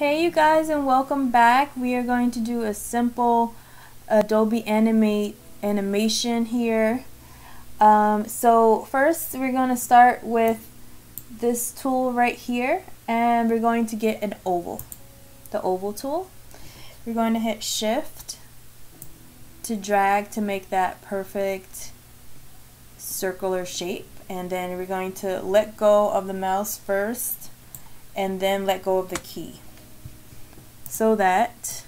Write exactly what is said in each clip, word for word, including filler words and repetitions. Hey you guys, and welcome back. We are going to do a simple Adobe Animate animation here. Um, so first we're going to start with this tool right here, and we're going to get an oval, the oval tool. We're going to hit shift to drag to make that perfect circular shape, and then we're going to let go of the mouse first and then let go of the key, so that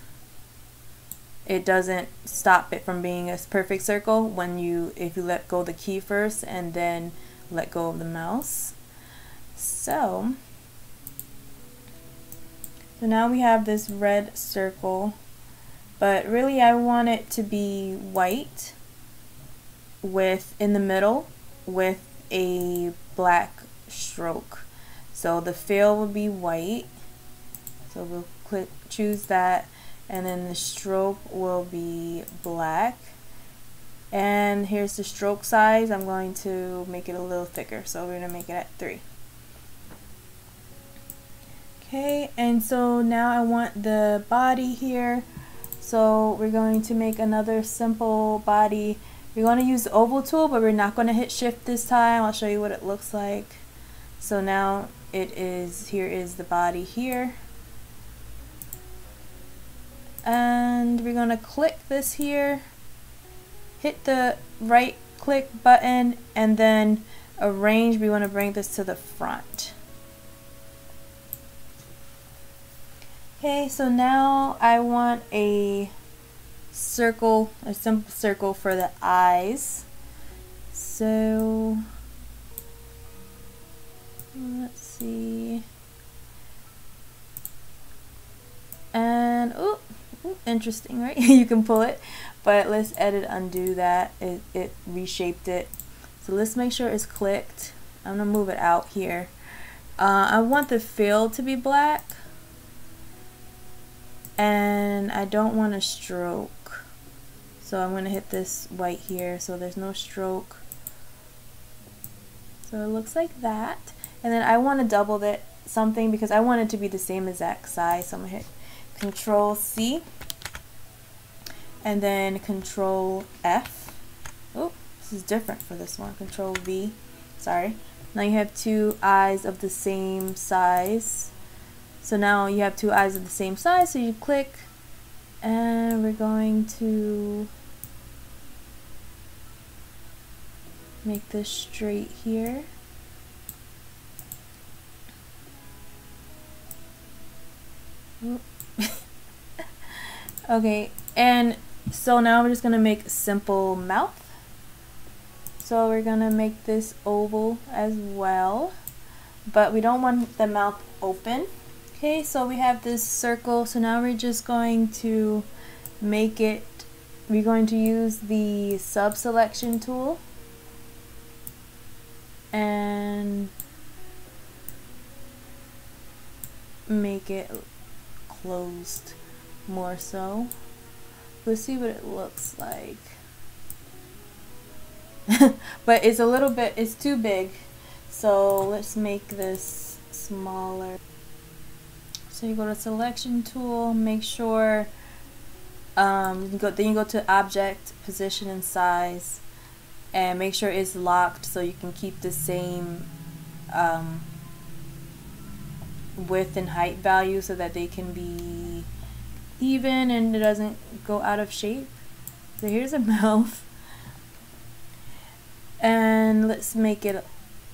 it doesn't stop it from being a perfect circle when you if you let go the key first and then let go of the mouse. So, so now we have this red circle, but really I want it to be white with in the middle with a black stroke. So the fill will be white. So we'll click, choose that, and then the stroke will be black. And here's the stroke size. I'm going to make it a little thicker, so we're gonna make it at three. Okay, and so now I want the body here. So we're going to make another simple body. We're going to use the oval tool, but we're not going to hit shift this time. I'll show you what it looks like. So now it is, here is the body here. And we're going to click this here, hit the right click button, and then arrange. We want to bring this to the front. Okay, so now I want a circle, a simple circle for the eyes. So let's see. And oh, interesting, right? You can pull it, but let's edit, undo that. It, it reshaped it. So let's make sure it's clicked. I'm gonna move it out here. Uh, I want the fill to be black. And I don't want a stroke, so I'm going to hit this white here, so there's no stroke. So it looks like that, and then I want to double it something because I want it to be the same exact size, so I'm going to hit Control C and then Control F. Oh, this is different for this one. Control V, sorry. Now you have two eyes of the same size. So now you have two eyes of the same size, so you click, and we're going to make this straight here. Okay, and so now we're just gonna make a simple mouth. So we're gonna make this oval as well, but we don't want the mouth open. Okay, so we have this circle, so now we're just going to make it, we're going to use the sub-selection tool, and make it closed more so. Let's see what it looks like. But it's a little bit, it's too big, so let's make this smaller. So you go to selection tool, make sure, um, you go, then you go to object, position and size, and make sure it's locked so you can keep the same um, width and height value so that they can be even and it doesn't go out of shape. So here's a mouth, and let's make it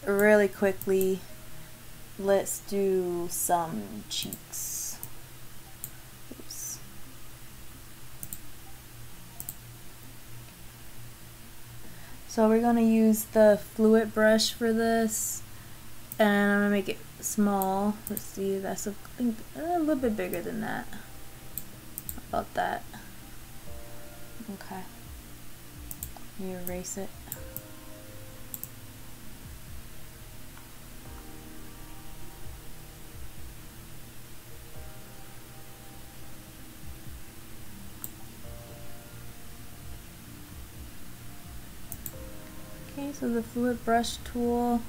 really quickly. Let's do some cheeks. Oops. So we're going to use the fluid brush for this, and I'm going to make it small. Let's see, that's a, a little bit bigger than that. How about that? Okay. Let me erase it. Okay, so the fluid brush tool,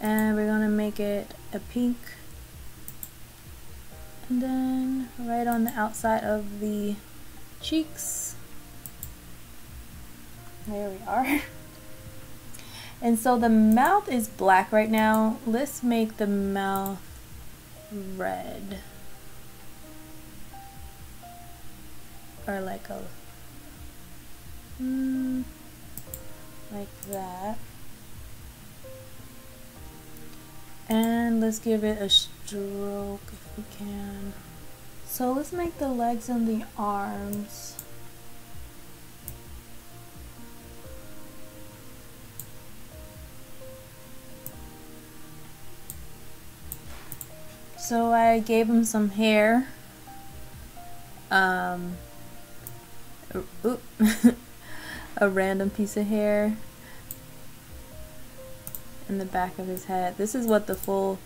and we're going to make it a pink, And then right on the outside of the cheeks. There we are. And so the mouth is black right now. Let's make the mouth red. Or like a, mm, like that. And let's give it a stroke if we can. So let's make the legs and the arms. So I gave him some hair. Um, oop, a random piece of hair in the back of his head. This is what the full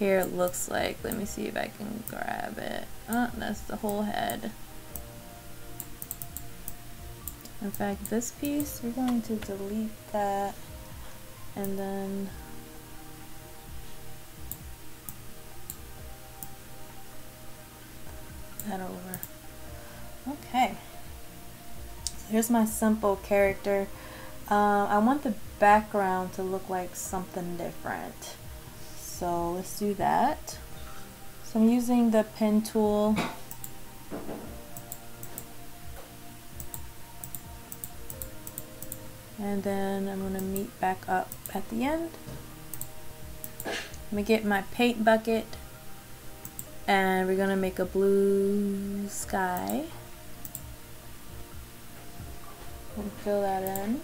hair looks like. Let me see if I can grab it. Oh, that's the whole head. In fact, this piece, we're going to delete that and then that over. Okay, so here's my simple character. Uh, I want the background to look like something different, so let's do that. So I'm using the pen tool. And then I'm going to meet back up at the end. I'm going to get my paint bucket. And we're gonna make a blue sky. We'll fill that in.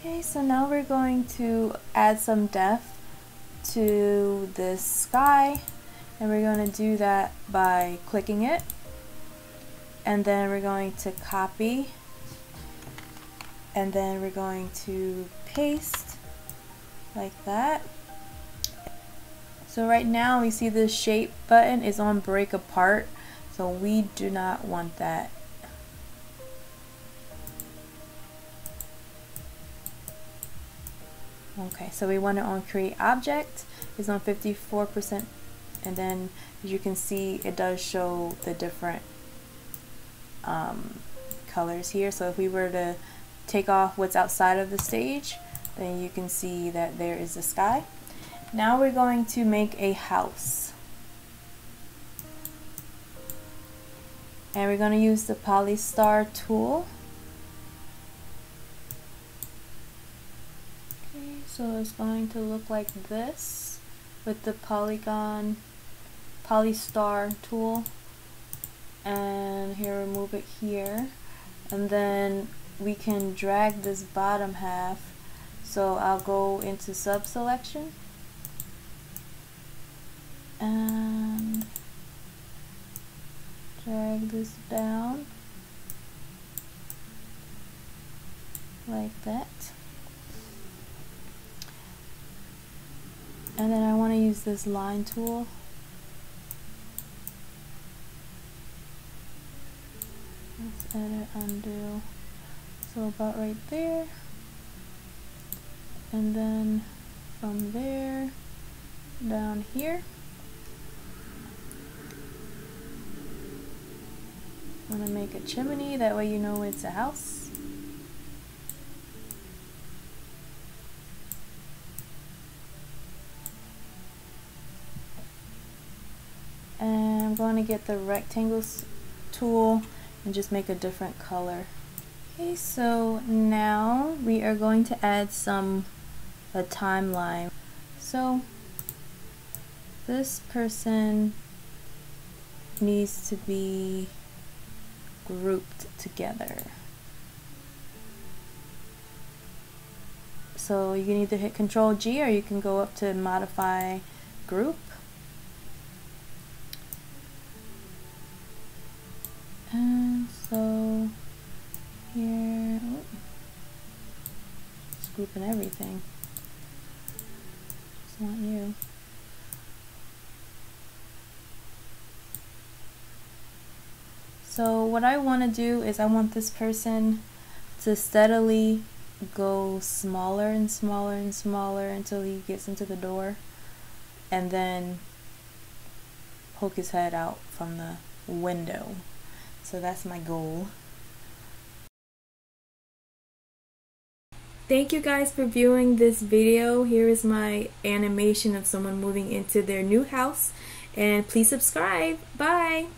Okay, so now we're going to add some depth to this sky, and we're gonna do that by clicking it. And then we're going to copy, and then we're going to paste like that. So right now we see the shape button is on break apart, so we do not want that. Okay, so we want it on create object. It's on fifty-four percent, and then as you can see it does show the different um, colors here. So if we were to take off what's outside of the stage, then you can see that there is the sky. Now we're going to make a house. And we're going to use the polystar tool. Okay, so it's going to look like this with the polygon polystar tool. And here, remove it here. And then we can drag this bottom half. So I'll go into sub-selection, and drag this down like that. And then I want to use this line tool. Let's edit, undo. So about right there. And then from there down here, I'm gonna make a chimney, that way you know it's a house. And I'm going to get the rectangles tool and just make a different color. Okay, so now we are going to add some a timeline. So this person needs to be grouped together. So you can either hit Control G or you can go up to Modify Group. And so here, oh, it's grouping everything. Want you. So what I want to do is I want this person to steadily go smaller and smaller and smaller until he gets into the door. and then poke his head out from the window. So that's my goal. Thank you guys for viewing this video. Here is my animation of someone moving into their new house. And please subscribe. Bye!